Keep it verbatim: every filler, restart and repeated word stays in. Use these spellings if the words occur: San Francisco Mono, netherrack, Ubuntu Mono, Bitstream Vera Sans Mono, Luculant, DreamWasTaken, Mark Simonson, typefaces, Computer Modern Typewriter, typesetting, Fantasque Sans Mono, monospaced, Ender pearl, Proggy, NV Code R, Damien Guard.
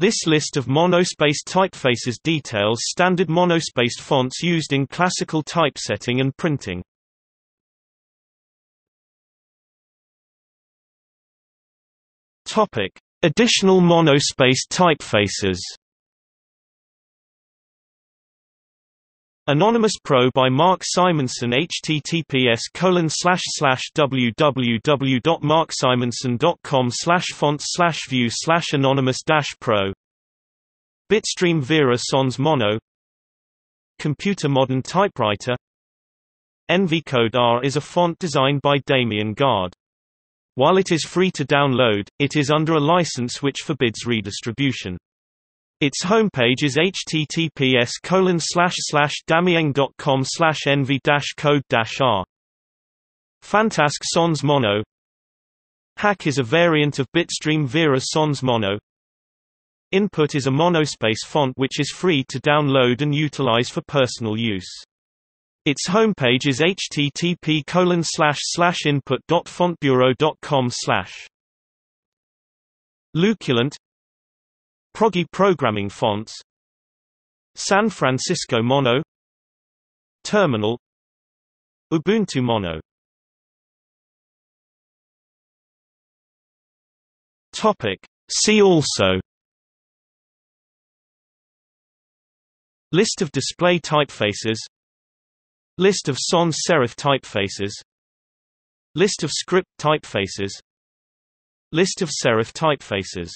This list of monospaced typefaces details standard monospaced fonts used in classical typesetting and printing. Topic: Additional monospaced typefaces. Anonymous Pro by Mark Simonson. H T T P S colon slash slash w w w dot mark simonson dot com slash font slash view slash anonymous dash pro. Bitstream Vera Sans Mono. Computer Modern Typewriter. N V Code R is a font designed by Damien Guard. While it is free to download, it is under a license which forbids redistribution. Its homepage is h t t p s colon slash slash damien dot com slash n v dash code dash r. Fantasque Sans Mono. Hack is a variant of Bitstream Vera Sans Mono. Input is a monospace font which is free to download and utilize for personal use. Its homepage is h t t p colon slash slash input dot font bureau dot com slash. Luculant. Proggy programming fonts. San Francisco Mono. Terminal. Ubuntu Mono. Topic: See also. List of display typefaces. List of sans serif typefaces. List of script typefaces. List of serif typefaces.